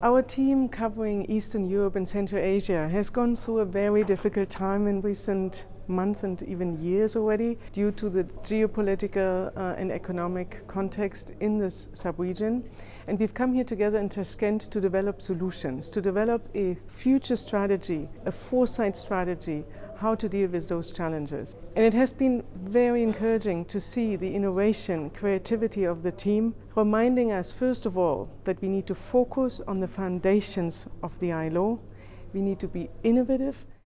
Our team covering Eastern Europe and Central Asia has gone through a very difficult time in recent months and even years already due to the geopolitical and economic context in this sub-region. And we've come here together in Tashkent to develop solutions, to develop a future strategy, a foresight strategy, how to deal with those challenges. And it has been very encouraging to see the innovation, creativity of the team, reminding us first of all that we need to focus on the foundations of the ILO. We need to be innovative.